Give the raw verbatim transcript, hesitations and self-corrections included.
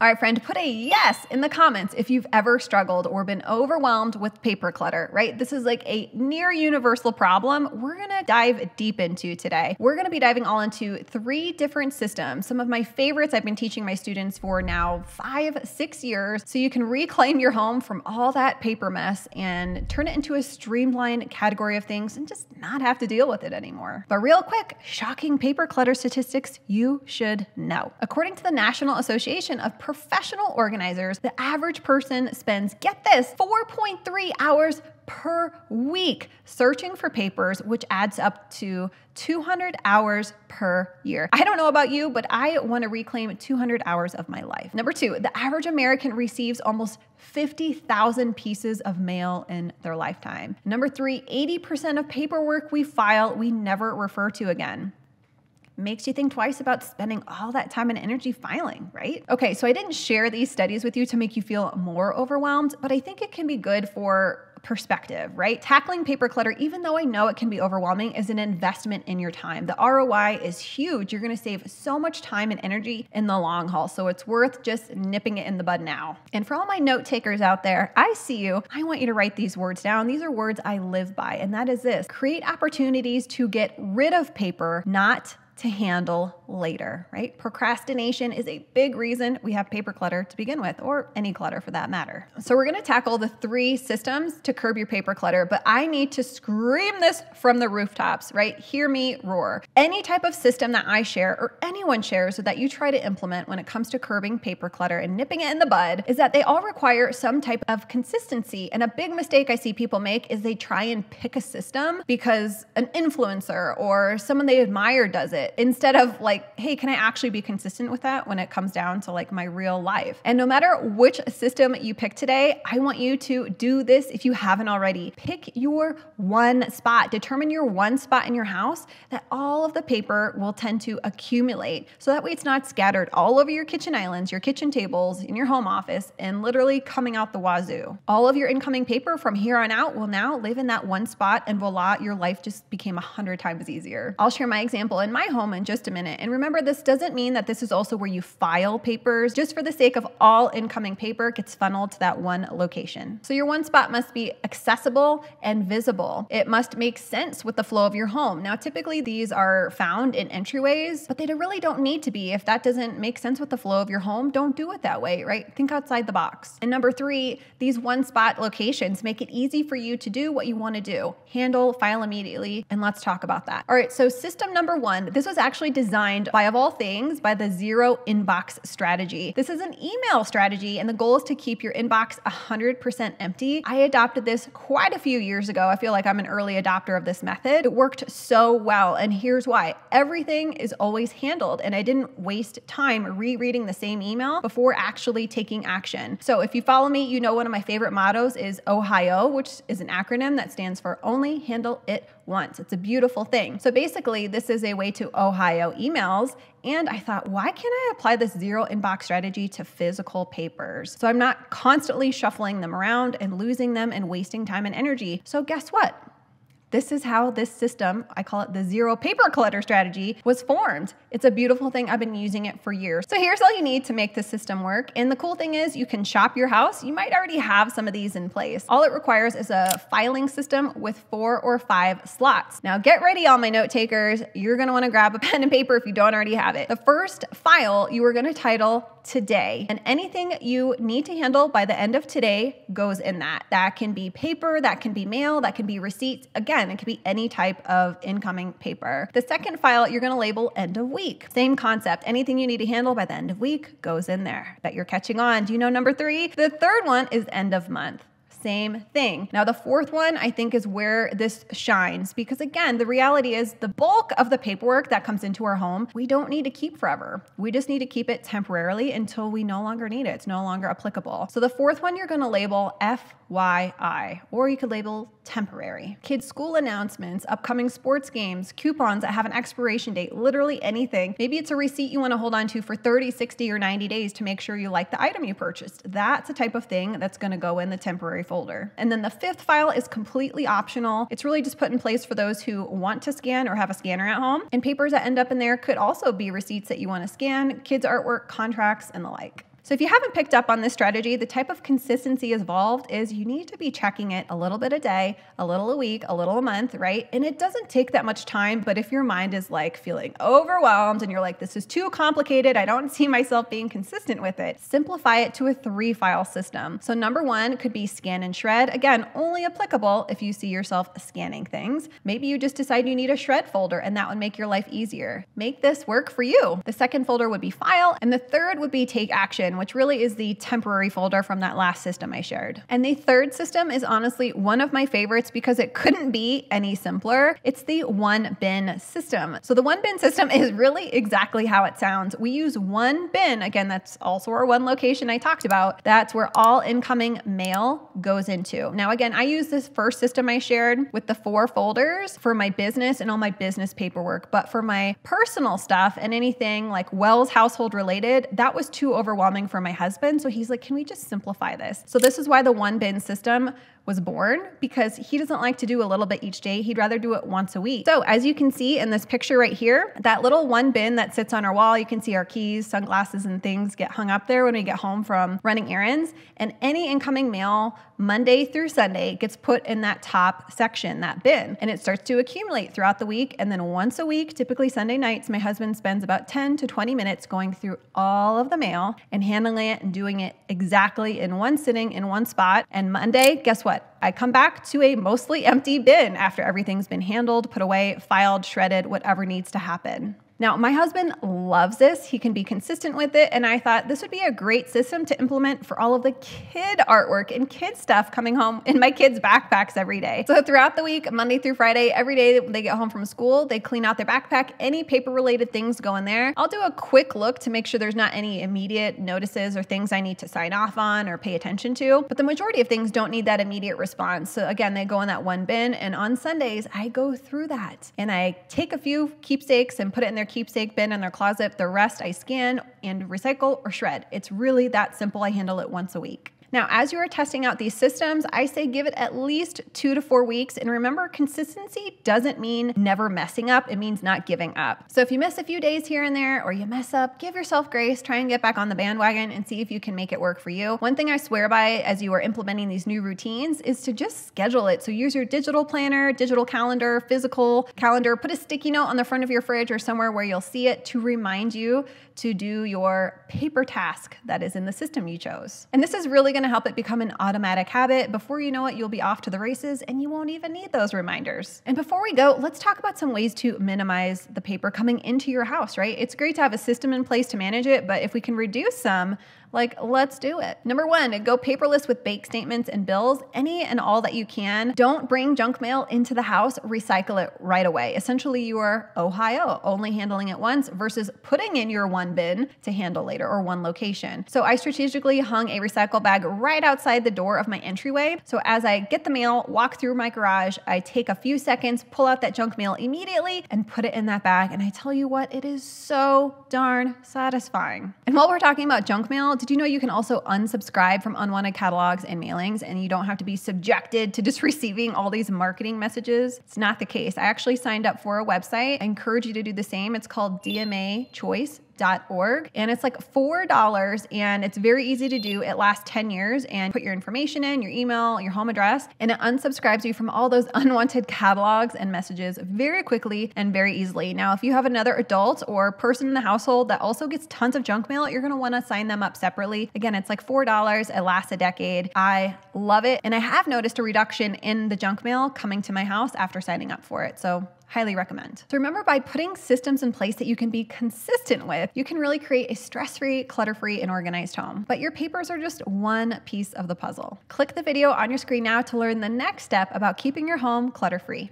All right, friend, put a yes in the comments if you've ever struggled or been overwhelmed with paper clutter, right? This is like a near universal problem we're gonna dive deep into today. We're gonna be diving all into three different systems, some of my favorites I've been teaching my students for now five, six years, so you can reclaim your home from all that paper mess and turn it into a streamlined category of things and just not have to deal with it anymore. But real quick, shocking paper clutter statistics you should know. According to the National Association of Professional Professional organizers, the average person spends, get this, four point three hours per week searching for papers, which adds up to two hundred hours per year. I don't know about you, but I want to reclaim two hundred hours of my life. Number two, the average American receives almost fifty thousand pieces of mail in their lifetime. Number three, eighty percent of paperwork we file, we never refer to again. Makes you think twice about spending all that time and energy filing, right? Okay, so I didn't share these studies with you to make you feel more overwhelmed, but I think it can be good for perspective, right? Tackling paper clutter, even though I know it can be overwhelming, is an investment in your time. The R O I is huge. You're gonna save so much time and energy in the long haul, so it's worth just nipping it in the bud now. And for all my note takers out there, I see you. I want you to write these words down. These are words I live by, and that is this: create opportunities to get rid of paper, not to handle later, right? Procrastination is a big reason we have paper clutter to begin with, or any clutter for that matter. So we're gonna tackle the three systems to curb your paper clutter, but I need to scream this from the rooftops, right? Hear me roar. Any type of system that I share or anyone shares that you try to implement when it comes to curbing paper clutter and nipping it in the bud is that they all require some type of consistency. And a big mistake I see people make is they try and pick a system because an influencer or someone they admire does it, instead of like, hey, can I actually be consistent with that when it comes down to like my real life? And no matter which system you pick today, I want you to do this if you haven't already. Pick your one spot. Determine your one spot in your house that all of the paper will tend to accumulate. So that way it's not scattered all over your kitchen islands, your kitchen tables, in your home office, and literally coming out the wazoo. All of your incoming paper from here on out will now live in that one spot, and voila, your life just became a hundred times easier. I'll share my example in my home in just a minute. And remember, this doesn't mean that this is also where you file papers. Just for the sake of all incoming paper gets funneled to that one location. So your one spot must be accessible and visible. It must make sense with the flow of your home. Now, typically these are found in entryways, but they really don't need to be. If that doesn't make sense with the flow of your home, don't do it that way, right? Think outside the box. And number three, these one spot locations make it easy for you to do what you want to do. Handle, file immediately, and let's talk about that. All right, so system number one, this This was actually designed by, of all things, by the zero inbox strategy. This is an email strategy, and the goal is to keep your inbox one hundred percent empty. I adopted this quite a few years ago. I feel like I'm an early adopter of this method. It worked so well, and here's why. Everything is always handled, and I didn't waste time rereading the same email before actually taking action. So if you follow me, you know one of my favorite mottos is Ohio, which is an acronym that stands for Only Handle It Once. It's a beautiful thing. So basically, this is a way to Ohio emails. And I thought, why can't I apply this zero inbox strategy to physical papers? So I'm not constantly shuffling them around and losing them and wasting time and energy. So guess what? This is how this system, I call it the zero paper clutter strategy, was formed. It's a beautiful thing. I've been using it for years. So here's all you need to make this system work. And the cool thing is you can shop your house. You might already have some of these in place. All it requires is a filing system with four or five slots. Now get ready, all my note takers. You're gonna wanna grab a pen and paper if you don't already have it. The first file you are gonna title today, and anything you need to handle by the end of today goes in that. That can be paper, that can be mail, that can be receipts. Again, it could be any type of incoming paper. The second file you're gonna label end of week. Same concept, anything you need to handle by the end of week goes in there. Bet you're catching on. Do you know number three? The third one is end of month. Same thing. Now the fourth one I think is where this shines, because again, the reality is the bulk of the paperwork that comes into our home, we don't need to keep forever. We just need to keep it temporarily until we no longer need it. It's no longer applicable. So the fourth one you're gonna label F Y I, or you could label temporary. Kids' school announcements, upcoming sports games, coupons that have an expiration date, literally anything. Maybe it's a receipt you wanna hold on to for thirty, sixty, or ninety days to make sure you like the item you purchased. That's a type of thing that's gonna go in the temporary folder. Folder. And then the fifth file is completely optional. It's really just put in place for those who want to scan or have a scanner at home. And papers that end up in there could also be receipts that you want to scan, kids' artwork, contracts, and the like. So if you haven't picked up on this strategy, the type of consistency involved is you need to be checking it a little bit a day, a little a week, a little a month, right? And it doesn't take that much time, but if your mind is like feeling overwhelmed and you're like, this is too complicated, I don't see myself being consistent with it, simplify it to a three file system. So number one could be scan and shred. Again, only applicable if you see yourself scanning things. Maybe you just decide you need a shred folder and that would make your life easier. Make this work for you. The second folder would be file, and the third would be take action, which really is the temporary folder from that last system I shared. And the third system is honestly one of my favorites because it couldn't be any simpler. It's the one bin system. So the one bin system is really exactly how it sounds. We use one bin. Again, that's also our one location I talked about. That's where all incoming mail goes into. Now, again, I use this first system I shared with the four folders for my business and all my business paperwork, but for my personal stuff and anything like Wells household related, that was too overwhelming for my husband. So he's like, can we just simplify this? So this is why the one bin system was born, because he doesn't like to do a little bit each day. He'd rather do it once a week. So as you can see in this picture right here, that little one bin that sits on our wall, you can see our keys, sunglasses, and things get hung up there when we get home from running errands. And any incoming mail Monday through Sunday gets put in that top section, that bin, and it starts to accumulate throughout the week. And then once a week, typically Sunday nights, my husband spends about ten to twenty minutes going through all of the mail and handling it and doing it exactly in one sitting in one spot. And Monday, guess what? I come back to a mostly empty bin after everything's been handled, put away, filed, shredded, whatever needs to happen. Now, my husband loves this. He can be consistent with it. And I thought this would be a great system to implement for all of the kid artwork and kid stuff coming home in my kids' backpacks every day. So throughout the week, Monday through Friday, every day they get home from school, they clean out their backpack. Any paper-related things go in there. I'll do a quick look to make sure there's not any immediate notices or things I need to sign off on or pay attention to. But the majority of things don't need that immediate response. So again, they go in that one bin. And on Sundays, I go through that. And I take a few keepsakes and put it in their keepsake bin in their closet. The rest I scan and recycle or shred. It's really that simple. I handle it once a week. Now, as you are testing out these systems, I say give it at least two to four weeks. And remember, consistency doesn't mean never messing up. It means not giving up. So if you miss a few days here and there, or you mess up, give yourself grace, try and get back on the bandwagon and see if you can make it work for you. One thing I swear by as you are implementing these new routines is to just schedule it. So use your digital planner, digital calendar, physical calendar, put a sticky note on the front of your fridge or somewhere where you'll see it to remind you to do your paper task that is in the system you chose. And this is really going to help it become an automatic habit. Before you know it, you'll be off to the races and you won't even need those reminders. And before we go, let's talk about some ways to minimize the paper coming into your house, right? It's great to have a system in place to manage it, but if we can reduce some, like, let's do it. Number one, go paperless with bank statements and bills, any and all that you can. Don't bring junk mail into the house, recycle it right away. Essentially, you are Ohio, only handling it once versus putting in your one bin to handle later or one location. So I strategically hung a recycle bag right outside the door of my entryway. So as I get the mail, walk through my garage, I take a few seconds, pull out that junk mail immediately and put it in that bag. And I tell you what, it is so darn satisfying. And while we're talking about junk mail, did you know you can also unsubscribe from unwanted catalogs and mailings, and you don't have to be subjected to just receiving all these marketing messages? It's not the case. I actually signed up for a website. I encourage you to do the same. It's called D M A Choice. Dot org, and it's like four dollars, and it's very easy to do. It lasts ten years, and put your information in, your email, your home address, and it unsubscribes you from all those unwanted catalogs and messages very quickly and very easily. Now, if you have another adult or person in the household that also gets tons of junk mail, you're going to want to sign them up separately. Again, it's like four dollars. It lasts a decade. I love it. And I have noticed a reduction in the junk mail coming to my house after signing up for it. So highly recommend. So remember, by putting systems in place that you can be consistent with, you can really create a stress-free, clutter-free, and organized home. But your papers are just one piece of the puzzle. Click the video on your screen now to learn the next step about keeping your home clutter-free.